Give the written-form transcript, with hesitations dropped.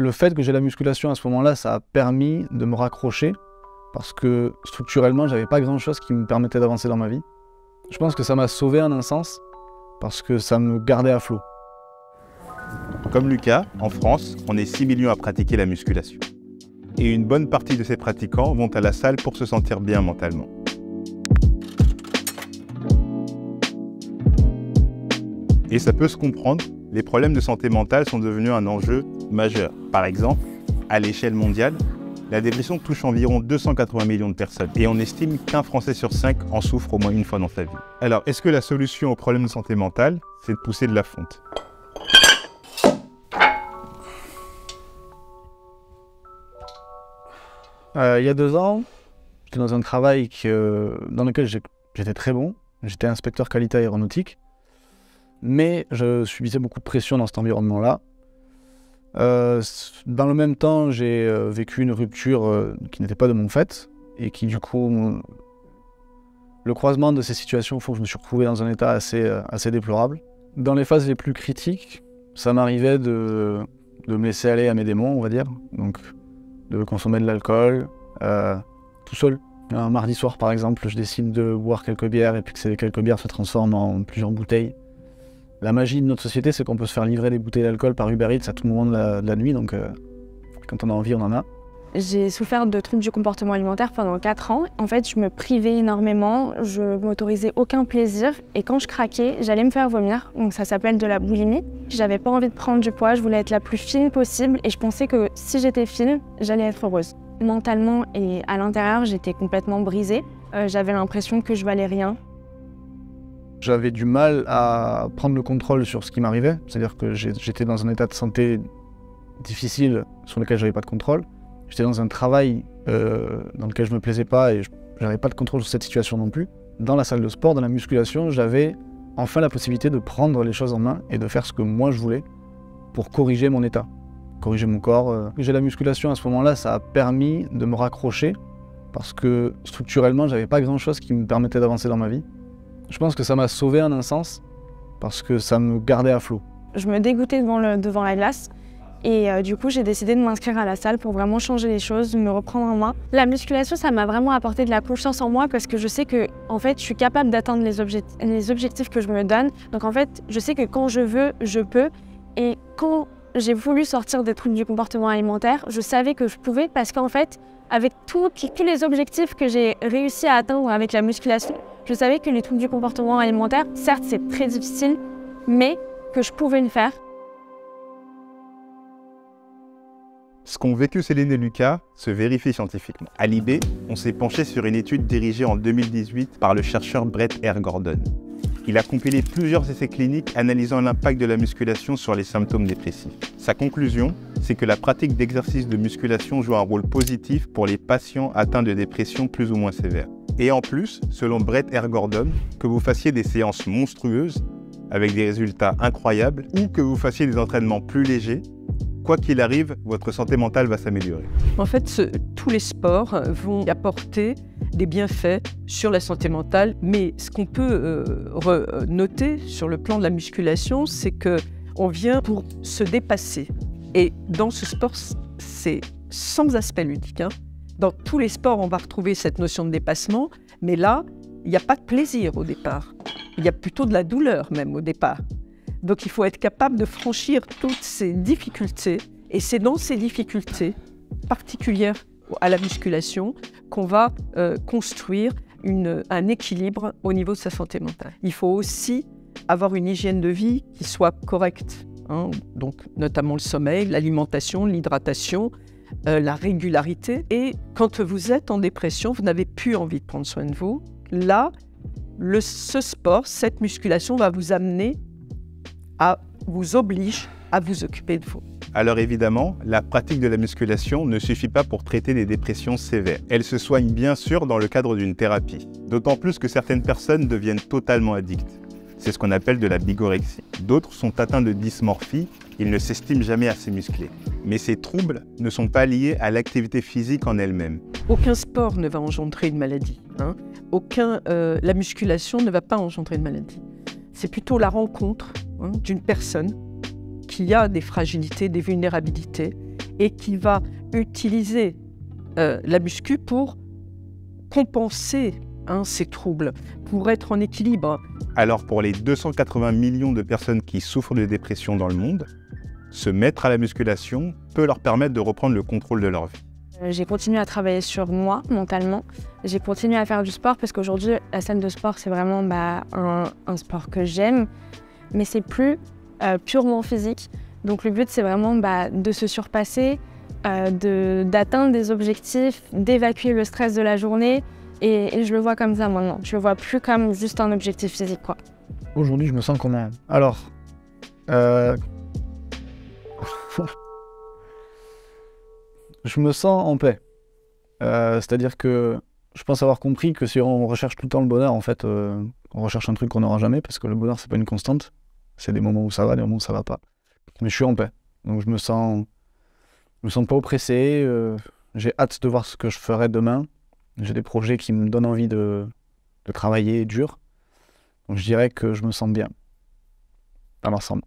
Le fait que j'ai la musculation à ce moment-là, ça a permis de me raccrocher parce que structurellement, j'avais pas grand-chose qui me permettait d'avancer dans ma vie. Je pense que ça m'a sauvé en un sens parce que ça me gardait à flot. Comme Lucas, en France, on est 6 millions à pratiquer la musculation. Et une bonne partie de ces pratiquants vont à la salle pour se sentir bien mentalement. Et ça peut se comprendre, les problèmes de santé mentale sont devenus un enjeu majeur. Par exemple, à l'échelle mondiale, la dépression touche environ 280 millions de personnes et on estime qu'un Français sur 5 en souffre au moins une fois dans sa vie. Alors, est-ce que la solution aux problèmes de santé mentale, c'est de pousser de la fonte ? Il y a 2 ans, j'étais dans un travail dans lequel j'étais très bon. J'étais inspecteur qualité aéronautique. Mais je subissais beaucoup de pression dans cet environnement-là. Dans le même temps, j'ai vécu une rupture qui n'était pas de mon fait. Et qui, du coup, le croisement de ces situations font que je me suis retrouvé dans un état assez déplorable. Dans les phases les plus critiques, ça m'arrivait de me laisser aller à mes démons, on va dire. Donc, de consommer de l'alcool, tout seul. Un mardi soir, par exemple, je décide de boire quelques bières et puis que ces quelques bières se transforment en plusieurs bouteilles. La magie de notre société, c'est qu'on peut se faire livrer des bouteilles d'alcool par Uber Eats à tout moment de la nuit, donc quand on a envie, on en a. J'ai souffert de troubles du comportement alimentaire pendant 4 ans. En fait, je me privais énormément, je m'autorisais aucun plaisir et quand je craquais, j'allais me faire vomir, donc ça s'appelle de la boulimie. J'avais pas envie de prendre du poids, je voulais être la plus fine possible et je pensais que si j'étais fine, j'allais être heureuse. Mentalement et à l'intérieur, j'étais complètement brisée. J'avais l'impression que je valais rien. J'avais du mal à prendre le contrôle sur ce qui m'arrivait, c'est-à-dire que j'étais dans un état de santé difficile sur lequel j'avais pas de contrôle. J'étais dans un travail dans lequel je me plaisais pas et j'avais pas de contrôle sur cette situation non plus. Dans la salle de sport, dans la musculation, j'avais enfin la possibilité de prendre les choses en main et de faire ce que moi je voulais pour corriger mon état, corriger mon corps. J'ai la musculation à ce moment-là, ça a permis de me raccrocher parce que structurellement, j'avais pas grand-chose qui me permettait d'avancer dans ma vie. Je pense que ça m'a sauvé en un sens parce que ça me gardait à flot. Je me dégoûtais devant la glace. Et du coup, j'ai décidé de m'inscrire à la salle pour vraiment changer les choses, me reprendre en main. La musculation, ça m'a vraiment apporté de la confiance en moi parce que je sais que, en fait, je suis capable d'atteindre les objectifs que je me donne. Donc, en fait, je sais que quand je veux, je peux. Et quand j'ai voulu sortir des troubles du comportement alimentaire, je savais que je pouvais parce qu'en fait, avec tous les objectifs que j'ai réussi à atteindre avec la musculation, je savais que les troubles du comportement alimentaire, certes, c'est très difficile, mais que je pouvais le faire. Ce qu'ont vécu Céline et Lucas se vérifie scientifiquement. À Libé, on s'est penché sur une étude dirigée en 2018 par le chercheur Brett R. Gordon. Il a compilé plusieurs essais cliniques analysant l'impact de la musculation sur les symptômes dépressifs. Sa conclusion, c'est que la pratique d'exercice de musculation joue un rôle positif pour les patients atteints de dépression plus ou moins sévère. Et en plus, selon Brett R. Gordon, que vous fassiez des séances monstrueuses avec des résultats incroyables ou que vous fassiez des entraînements plus légers, quoi qu'il arrive, votre santé mentale va s'améliorer. En fait, tous les sports vont apporter des bienfaits sur la santé mentale, mais ce qu'on peut noter sur le plan de la musculation, c'est qu'on vient pour se dépasser. Et dans ce sport, c'est sans aspect ludique. Hein. Dans tous les sports, on va retrouver cette notion de dépassement, mais là, il n'y a pas de plaisir au départ. Il y a plutôt de la douleur même au départ. Donc il faut être capable de franchir toutes ces difficultés et c'est dans ces difficultés particulières à la musculation qu'on va construire un équilibre au niveau de sa santé mentale. Il faut aussi avoir une hygiène de vie qui soit correcte, hein, donc notamment le sommeil, l'alimentation, l'hydratation, la régularité. Et quand vous êtes en dépression, vous n'avez plus envie de prendre soin de vous. Là, ce sport, cette musculation va vous amener vous oblige à vous occuper de vous. Alors évidemment, la pratique de la musculation ne suffit pas pour traiter des dépressions sévères. Elle se soigne bien sûr dans le cadre d'une thérapie, d'autant plus que certaines personnes deviennent totalement addictes. C'est ce qu'on appelle de la bigorexie. D'autres sont atteints de dysmorphie, ils ne s'estiment jamais assez musclés. Mais ces troubles ne sont pas liés à l'activité physique en elle-même. Aucun sport ne va engendrer une maladie. Hein. La musculation ne va pas engendrer une maladie. C'est plutôt la rencontre d'une personne qui a des fragilités, des vulnérabilités et qui va utiliser la muscu pour compenser ces troubles, pour être en équilibre. Alors pour les 280 millions de personnes qui souffrent de dépression dans le monde, se mettre à la musculation peut leur permettre de reprendre le contrôle de leur vie. J'ai continué à travailler sur moi, mentalement. J'ai continué à faire du sport parce qu'aujourd'hui, la scène de sport, c'est vraiment un sport que j'aime, mais c'est plus purement physique. Donc le but, c'est vraiment de se surpasser, d'atteindre des objectifs, d'évacuer le stress de la journée. Et je le vois comme ça maintenant. Je le vois plus comme juste un objectif physique, quoi. Aujourd'hui, je me sens comment? Alors... je me sens en paix. C'est-à-dire que je pense avoir compris que si on recherche tout le temps le bonheur, en fait, on recherche un truc qu'on n'aura jamais, parce que le bonheur, c'est pas une constante. C'est des moments où ça va, des moments où ça va pas. Mais je suis en paix. Donc je me sens pas oppressé. J'ai hâte de voir ce que je ferai demain. J'ai des projets qui me donnent envie de travailler dur. Donc je dirais que je me sens bien dans l'ensemble.